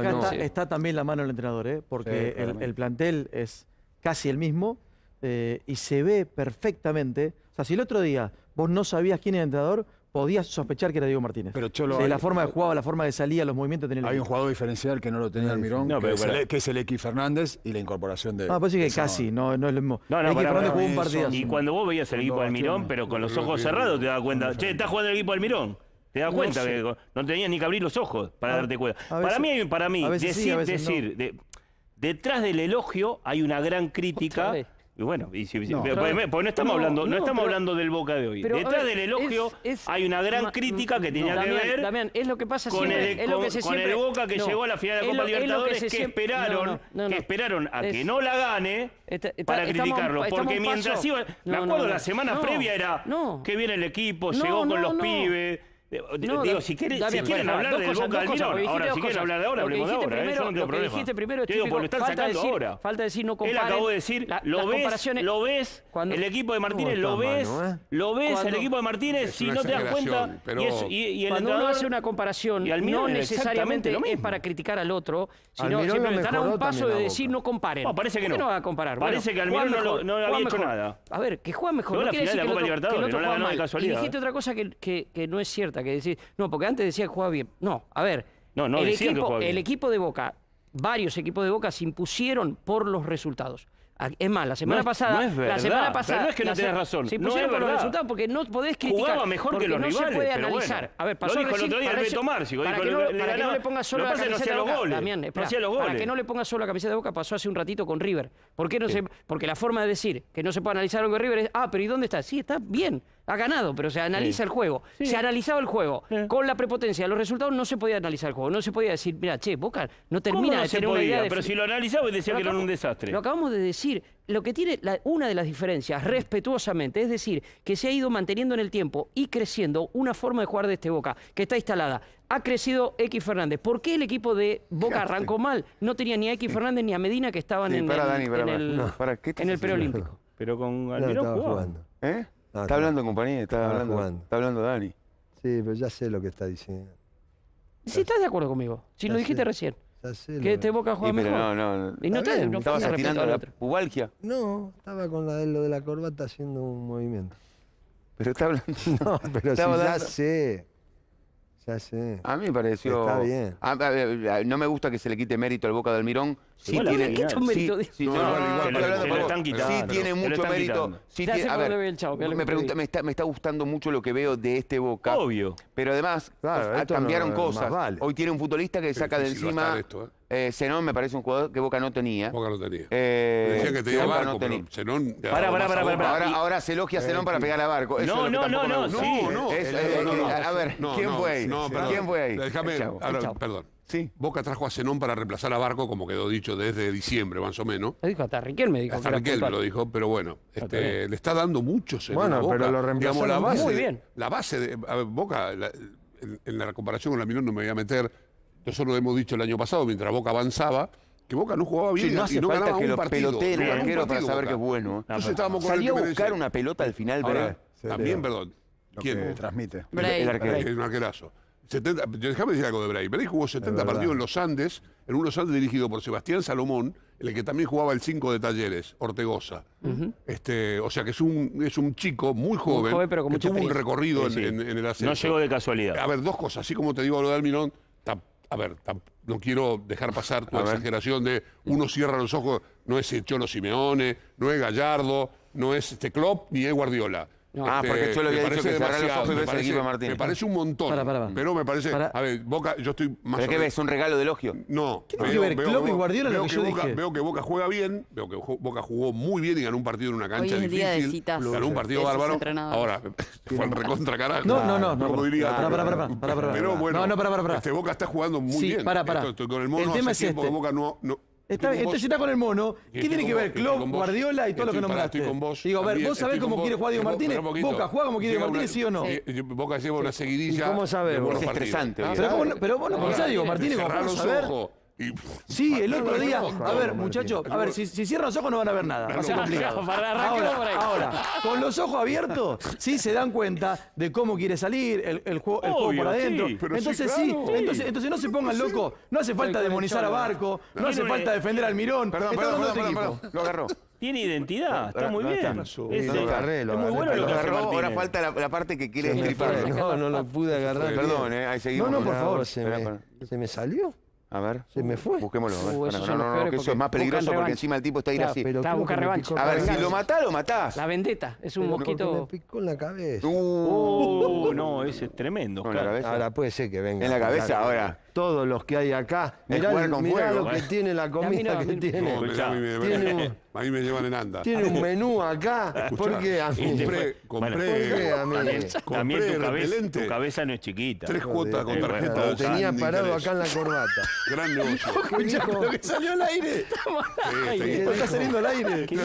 acá no, está también la mano del entrenador, ¿eh? Porque sí, el plantel es casi el mismo y se ve perfectamente. O sea, si el otro día vos no sabías quién era el entrenador, podías sospechar que era Diego Martínez. Pero Cholo, la forma de jugaba, la forma de salía, los movimientos... Hay un jugador diferencial que no lo tenía Almirón, no, que es el X Fernández y la incorporación de... Ah, pues sí que casi, no es lo mismo. No, X Fernández jugó un partido. Y cuando vos veías el equipo de Almirón, pero con los ojos cerrados te das cuenta, che, está jugando el equipo de Almirón. Te das cuenta que no tenías ni que abrir los ojos para darte cuenta. Para mí, decir, detrás del elogio hay una gran crítica... Y bueno, no estamos hablando del Boca de hoy. Detrás del elogio hay una gran crítica que tenía que ver con el Boca que llegó a la final de la Copa Libertadores, que esperaron a que no la gane para criticarlo. Porque mientras iba... Me acuerdo la semana previa era que viene el equipo, llegó con los pibes... Digo, si quieren hablar de Boca del Mirón, ahora si quieren hablar de ahora, hablemos de ahora. Eso no tengo problema. Yo digo, porque lo están sacando ahora. Falta decir, no comparen. Él acabó de decir, lo ves, el equipo de Martínez, lo ves, el equipo de Martínez, si no te das cuenta. Cuando uno hace una comparación, no necesariamente es para criticar al otro, sino simplemente están a un paso de decir, no comparen. No, parece que no. ¿Por qué no va a comparar? Parece que al Mirón no había hecho nada. A ver, que juega mejor. No la final de la Copa Libertadores, no la ganó de casualidad. Y dijiste otra cosa que no es cierta. Que decir, no, porque antes decía que jugaba bien. No, a ver, el equipo de Boca, varios equipos de Boca se impusieron por los resultados. Es más, la semana pasada... No es que no tenés razón. Se impusieron por los resultados porque no podés criticar. Jugaba mejor que los rivales, se puede analizar. Bueno, a ver, pasó el otro día Beto Marci. Para que no le ponga solo la camiseta de Boca, Damián, para que no le ponga solo la camiseta de Boca, pasó hace un ratito con River. Porque la forma de decir que no se puede analizar algo de River es, pero ¿y dónde está? Sí, está bien. Ha ganado, pero se analiza el juego. Sí. Se analizaba el juego. Con la prepotencia, los resultados no se podía analizar el juego. No se podía decir, mira, che, Boca no termina de tener una idea de... Pero si lo analizaba y decía que era un desastre. Lo acabamos de decir. Lo que tiene una de las diferencias, respetuosamente, es decir, que se ha ido manteniendo en el tiempo y creciendo una forma de jugar de este Boca, que está instalada. Ha crecido X Fernández. ¿Por qué el equipo de Boca arrancó mal? No tenía ni a X Fernández ni a Medina, que estaban en el preolímpico. Pero con Almirón jugando. ¿Eh? Está hablando en compañía, está hablando Dani. Sí, pero ya sé lo que está diciendo. Si estás de acuerdo conmigo, si lo dijiste recién. Ya sé. Que este Boca juega mejor. No, ¿estabas atirando la pubalgia? No, estaba con lo de la corbata haciendo un movimiento. Pero está hablando... No, pero ya sé. Ya sé. A mí me pareció... Está bien. No me gusta que se le quite mérito al Boca del Mirón. Sí tiene mucho mérito. Sí tiene, a ver, me está gustando mucho lo que veo de este Boca. Obvio. Pero además, claro, cambiaron cosas. Vale. Hoy tiene un futbolista que saca de encima... Zenón me parece un jugador que Boca no tenía. Boca no tenía. Decía que tenía Barco, pero Zenón... Ahora se elogia a Zenón para pegar a Barco. No. A ver, ¿quién fue ahí? ¿Quién fue ahí? Déjame... Perdón. Sí. Boca trajo a Zenón para reemplazar a Barco, como quedó dicho desde diciembre, más o menos. Lo dijo hasta Riquelme, dijo. Hasta Riquelme lo dijo, pero bueno, le está dando mucho Zenón. Bueno, Boca, pero lo reemplazó la base muy bien. La base de Boca, en la comparación con la Almirón no me voy a meter. Nosotros lo hemos dicho el año pasado, mientras Boca avanzaba, que Boca no jugaba bien y no ganaba un partido. No hace falta que los peloteros, arqueros, para saber que es bueno. Entonces estábamos con el que merece. Salió a buscar una pelota al final, ¿verdad? También, perdón. ¿Quién? Transmite. El arquero. Un arquerazo. Déjame decir algo de Bray. Bray jugó 70 partidos en Los Andes, en un Los Andes dirigido por Sebastián Salomón, en el que también jugaba el 5 de Talleres, Ortegosa. O sea que es un chico muy joven, pero que tuvo un recorrido en el ascenso. No llegó de casualidad. A ver, dos cosas. Así como te digo lo de Almirón, no quiero dejar pasar tu exageración de uno cierra los ojos, no es el Cholo Simeone, no es Gallardo, no es Klopp, ni es Guardiola. Porque yo le había dicho que cerrar los ojos y ves el equipo de Martínez. Me parece un montón, pero me parece... A ver, Boca, yo estoy más... ¿Pero qué ves? ¿Un regalo de elogio? No. ¿Qué tiene que ver Klopp y Guardiola lo que yo dije? Veo que Boca juega bien, veo que Boca jugó muy bien y ganó un partido en una cancha difícil. Ganó un partido bárbaro. Ahora, fue el recontra carajo. No diría... Pará. Pero bueno, Boca está jugando muy bien. Con el mono hace tiempo que Boca no... Entonces está con el mono. ¿Qué tiene que ver Klopp, Guardiola y todo lo que nombraste? Estoy con vos. Digo, a ver, ¿vos sabés cómo quiere jugar Diego Martínez? Boca juega como quiere Diego Martínez, ¿sí o no? Boca lleva una seguidilla. ¿Cómo sabés? Es estresante. Pero vos no pensás, Diego Martínez, como saber. Sí, el otro día. A ver, muchachos, a ver, si cierran los ojos no van a ver nada. Va a ser complicado. Ahora, con los ojos abiertos, sí se dan cuenta de cómo quiere salir el juego por adentro. Entonces sí, entonces no se pongan locos. No hace falta demonizar a Barco, no hace falta defender a Almirón. Perdón, lo agarró. Tiene identidad, está muy bien. Es muy bueno lo que agarró. Ahora falta la parte que quiere destripar. No la pude agarrar. Perdón, ahí seguimos. No, por favor. ¿Se me salió? A ver, se me fue. Busquémoslo. No, que eso es más peligroso porque encima el tipo está ahí así. Está buscando revancha. A ver, si lo matás, lo matás. La vendetta, es un mosquito. Me picó en la cabeza. No, ese es tremendo. Ahora puede ser que venga. En la cabeza, ahora. Todos los que hay acá. Mirá lo que tiene la comida que tiene. A mí me llevan en anda. Tiene un menú acá. ¿Por qué? Compré repelente. Tu cabeza no es chiquita. 3 cuotas con tarjeta. Lo tenía parado acá en la corbata. Gran negocio. Escuchá, que salió al aire. Está saliendo al aire. Que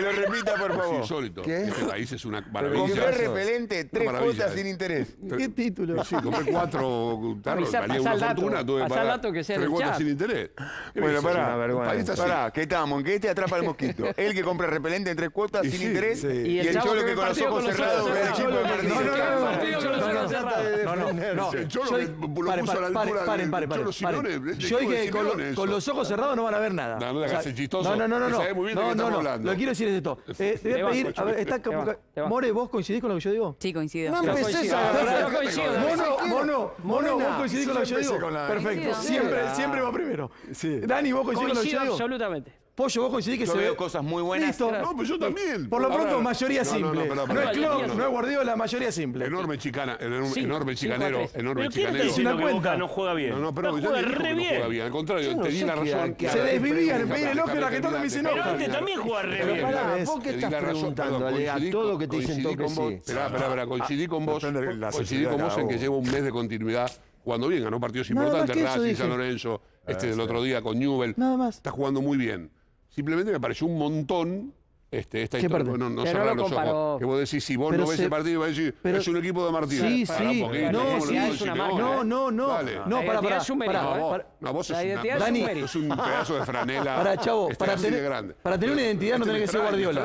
lo repita, por favor. Insólito. ¿Qué? Es una maravilla. Compré repelente, 3 cuotas sin interés. ¿Qué título? Sí, compré 4 tarros. Tuve que sea 3 cuotas sin interés. Bueno, pará, ¿qué estamos? Que este atrapa al mosquito. El que compra repelente en 3 cuotas sin interés. Y el cholo que con los ojos cerrados. No. El cholo que lo puso a la altura. Yo dije que con los ojos cerrados no van a ver nada. No. Lo que quiero decir es esto. Te voy a pedir, a ver, More, ¿vos coincidís con lo que yo digo? Sí, coincido. No empecés a agarrar. Mono, ¿vos coincidís con lo que yo digo? Perfecto. Siempre va primero. Dani, ¿vos coincidís con lo que yo digo? Absolutamente. Pollo, vos coincidís que yo se veo cosas muy buenas. Listo. No, pero yo también. Por lo pronto, mayoría simple. No es Klopp, no es Guardiola, mayoría simple. Enorme chicana, enorme chicanero. ¿Pero quién te dice que no juega bien? No juega re bien. Al contrario, te di la razón. Se desvivía, le pedí el ojo, la que toca me dice no. Pero antes también jugaba re bien. ¿Vos qué estás preguntando? A todo que te dicen toque sí. Esperá, coincidí con vos en que llevo un mes de continuidad. Cuando bien ganó partidos importantes, Racing, San Lorenzo, del otro día con Newell's. Nada más. Está jugando muy bien. Simplemente me pareció un montón esta historia. No cerrar los ojos. Que vos decís, si vos no ves ese partido, vas a decir, es un equipo de Martínez. Sí, sí. No, pará. No, vos es un pedazo de franela. Pará, chavo. Para tener una identidad no tenés que ser Guardiola.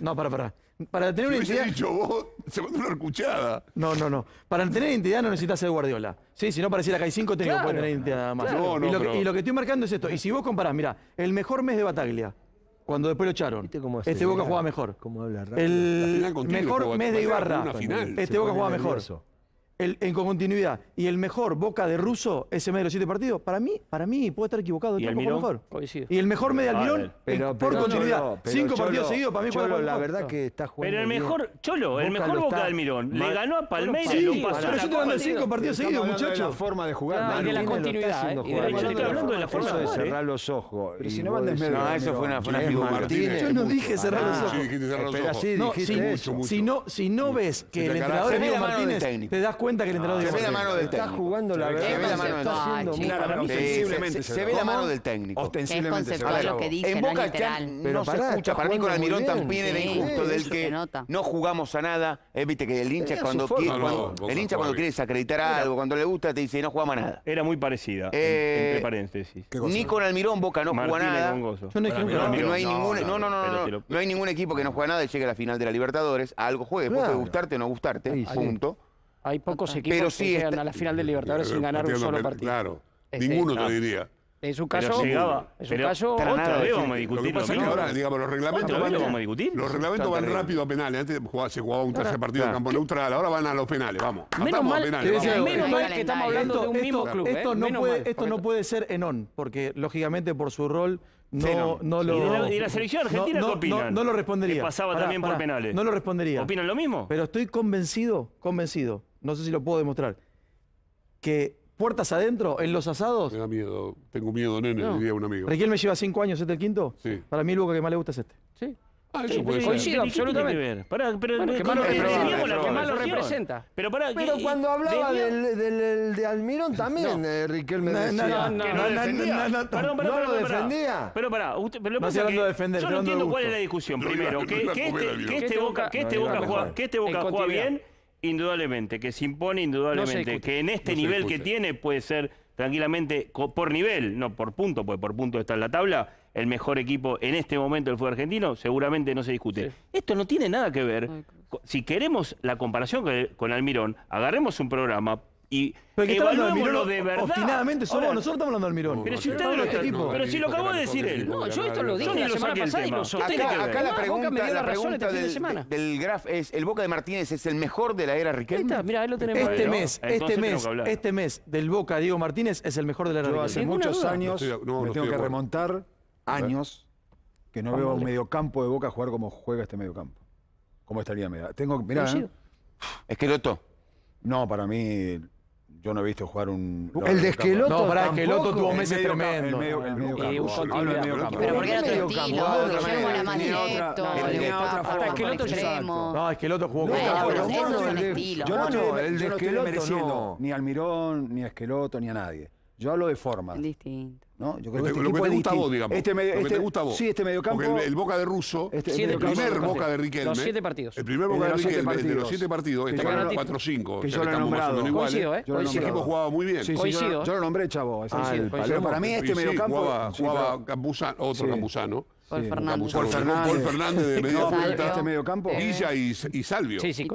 No, pará. Para tener una identidad. Dicho vos, se mandó una arcuchada. No. Para tener identidad no necesitas ser Guardiola. Sí, si no pareciera que hay 5 técnicos que pueden tener identidad más. Claro. Y lo que estoy marcando es esto. Y si vos comparás, mirá, el mejor mes de Bataglia, cuando después lo echaron, este Boca jugaba mejor. El mejor mes de Ibarra, este Boca jugaba mejor. En continuidad. Y el mejor Boca de Russo, ese mes de los 7 partidos, para mí puede estar equivocado. Y el mejor mes de Almirón, por continuidad. 5 partidos seguidos, para mí puede estar. La verdad que está jugando. Pero el mejor Boca de Almirón le ganó a Palmeiras. Sí, pero yo te mando 5 partidos seguidos, muchachos. De la forma de jugar. De la continuidad. Yo estoy hablando de la forma de cerrar los ojos. Pero si no mandes medio. No, eso fue una figura. Yo no dije cerrar los ojos. Pero así dijiste eso. Si no ves que el entrenador es Diego Martínez, te das cuenta que el entrenador se ve la mano del técnico. Está jugando la verdad. Se ve la mano del técnico. Ostensiblemente se ve la mano. En Boca no se escucha. Para mí con Almirón también era injusto. Del que no jugamos a nada. Viste que el hincha cuando quiere desacreditar algo, cuando le gusta, te dice no jugamos a nada. Era muy parecida, entre paréntesis. Ni con Almirón Boca no juega nada. No hay ningún equipo que no juega nada y llegue a la final de la Libertadores. A algo juegue. Puede gustarte o no gustarte. Punto. Hay pocos equipos que llegan a la final de Libertadores sin ganar un solo partido. Claro, ninguno te diría. En su caso, otra vez vamos a discutir. Lo que pasa es que ahora, digamos, los reglamentos van rápido a penales. Antes se jugaba un tercer partido en campo neutral, ahora van a los penales, vamos. Menos mal que estamos hablando de un mismo club. Esto no puede ser Zenón, porque lógicamente por su rol... ¿Y la selección argentina qué opinan? No lo respondería. Que pasaba también por penales. No lo respondería. ¿Opinan lo mismo? Pero estoy convencido, no sé si lo puedo demostrar, que puertas adentro, en los asados... Me da miedo, tengo miedo, nene, diría un amigo. Riquelme lleva 5 años, ¿este el quinto? Sí. Para mí el Boca que más le gusta es este. Sí. Coincido absolutamente. Que más lo representa. Pero cuando hablaba de Almirón también, Riquelme decía. No lo defendía. Pero pará, yo no entiendo cuál es la discusión. Primero, que este Boca juega bien, indudablemente, que se impone, indudablemente, que en este nivel que tiene puede ser... tranquilamente por nivel, no por punto, porque por punto está en la tabla, el mejor equipo en este momento del fútbol argentino, seguramente no se discute. Sí. Esto no tiene nada que ver. Si queremos la comparación con Almirón, agarremos un programa y evaluémoslo de verdad. Obstinadamente somos, ahora, nosotros estamos hablando de Almirón. No, pero si usted no, pero si lo acabó de decir él. No, yo esto lo dije la semana pasada y lo sostengo. Acá la pregunta del graf es, ¿el Boca de Martínez es el mejor de la era Riquelme? Ahí está, mirá, ahí lo tenemos. Este mes del Boca Diego Martínez es el mejor de la era Riquelme. Hace muchos años, me tengo que remontar, años, que no veo a un mediocampo de Boca jugar como juega este mediocampo. ¿Cómo estaría? Mirá, es que Loto. No, para mí... Yo no he visto jugar un... El de Esqueloto. No, para Esqueloto tuvo meses tremendo. El medio campo. Pero porque era otro estilo. Guillermo era más directo. Hasta Esqueloto extremo. No, Esqueloto jugó con estilo. No, el de Esqueloto no. Ni Almirón, ni Esqueloto, ni a nadie. Yo hablo de forma. Es distinto. ¿No? Yo creo que lo que te gusta a vos, digamos. Lo que te gusta a vos. Sí, este mediocampo. Porque el Boca de Russo, el primer Boca de Riquelme. Los 7 partidos. El primer Boca de Riquelme, de los 7 partidos, estaban 4-5. Que yo lo he nombrado. Coincido, ¿eh? Ese equipo jugaba muy bien. Coincido. Yo lo nombré, chavo. Pero para mí este mediocampo... Jugaba Campuzano, otro Campuzano. Por Fernández de medio punta. Este mediocampo. Villa y Salvio. Sí, sí,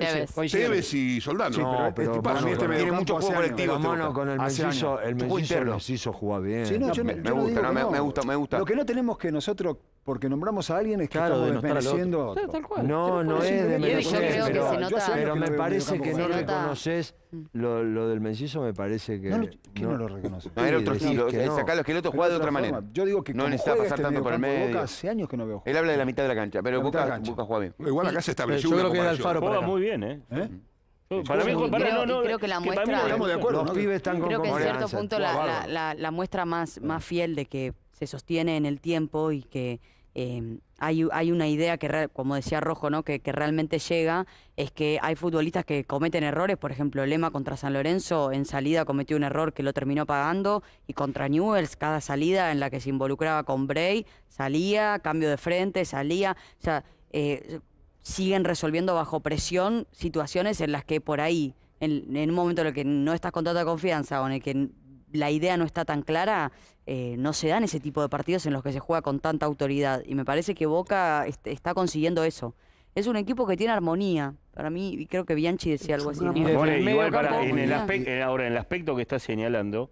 Tevez y Soldano. Sí, pero para mí este mediocampo hace años. Mano con el Mellizo. El Mellizo juega bien. Sí, no, yo me gusta. Lo que no tenemos que nosotros... Porque nombramos a alguien, es que claro, estamos desmereciendo a otro. Tal cual. No, no es de merecer, pero me parece que no reconoces lo del Menciso, me parece que... No lo reconoces. No, era otro estilo. Acá los Esquelotos juega de otra manera. Yo digo que no necesita pasar tanto por el medio. Hace años que no veo. Él habla de la mitad de la cancha, pero Boca juega bien. Igual acá se estableció una comparación. Juega muy bien, ¿eh? Para mí, creo que la muestra... Estamos de acuerdo, los pibes están con... Creo que en cierto punto la muestra más fiel de que se sostiene en el tiempo y que... hay una idea que, como decía Rojo, ¿no? que realmente llega, es que hay futbolistas que cometen errores. Por ejemplo, Lema contra San Lorenzo en salida cometió un error que lo terminó pagando, y contra Newell's cada salida en la que se involucraba con Bray, salía, cambio de frente, salía. O sea, siguen resolviendo bajo presión situaciones en las que por ahí, en un momento en el que no estás con tanta confianza o en el que... la idea no está tan clara, no se dan ese tipo de partidos en los que se juega con tanta autoridad. Y me parece que Boca está consiguiendo eso. Es un equipo que tiene armonía. Para mí, creo que Bianchi decía algo así. Ahora, en el aspecto que está señalando,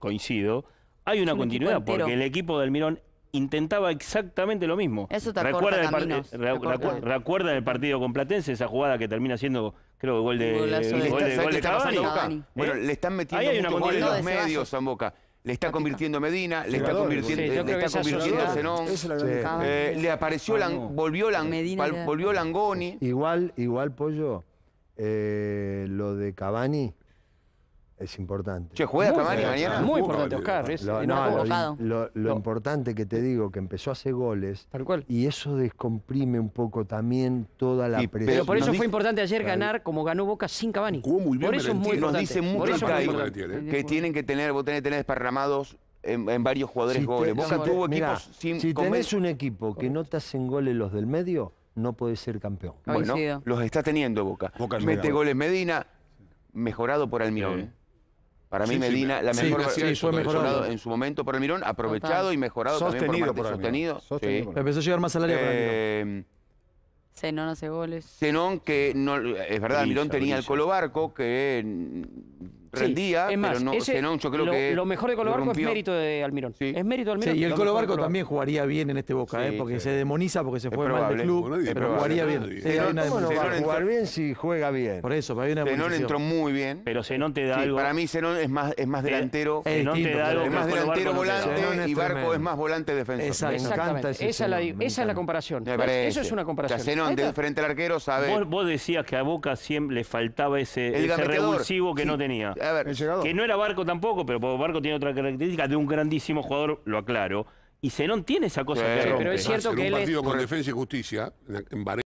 coincido, hay una continuidad, porque el equipo de Almirón intentaba exactamente lo mismo. Eso te recuerda el partido con Platense, esa jugada que termina siendo... Creo que gol de Cavani. Bueno, le están metiendo mucho gol en los medios a Boca. Le está convirtiendo Medina, le está convirtiendo Zenón. Le apareció, volvió Langoni. Igual, Pollo, lo de Cavani es importante. Che, ¿juega Cavani mañana? Muy importante, Oscar. Lo importante que te digo, que empezó a hacer goles, y eso descomprime un poco también toda la presión. Pero por eso fue importante ayer ganar como ganó Boca sin Cavani. Por eso es muy importante. Nos dicen mucho que tienen que tener, vos tenés que tener desparramados en varios jugadores goles. Boca tuvo equipos sin... Si tenés un equipo que no te hacen goles los del medio, no podés ser campeón. Bueno, los está teniendo Boca. Mete goles Medina, mejorado por Almirón. Para mí Medina, la mejor versión, fue mejorado en su momento por Almirón, aprovechado y mejorado también por Almirón. Sostenido. Sí. Empezó a llegar más salario para Almirón. Zenón hace goles. Zenón, que no, es verdad, Almirón tenía el Colo Barco, que rendía, pero no, Zenón yo creo que... Lo mejor de Colo Barco es mérito de Almirón. Sí. Es mérito de Almirón. Sí, y el Colo Barco también jugaría bien en este Boca, porque se demoniza porque se fue mal del club, pero jugaría bien. ¿Cómo no va a jugar bien si juega bien? Por eso, para mí una Zenón entró muy bien. Pero Zenón te da algo... Para mí Zenón es más delantero. Zenón te da algo. Es más delantero volante y Barco es más volante defensor. Exactamente. Esa es la comparación. Eso es una comparación. Zenón, de frente al arquero, sabe... Vos decías que a Boca siempre le faltaba ese revulsivo que no tenía. A ver, que no era Barco tampoco, pero Barco tiene otra característica de un grandísimo jugador, lo aclaro. Y Zenón tiene esa cosa que rompe. Pero es cierto que un partido con Defensa y Justicia, en Baré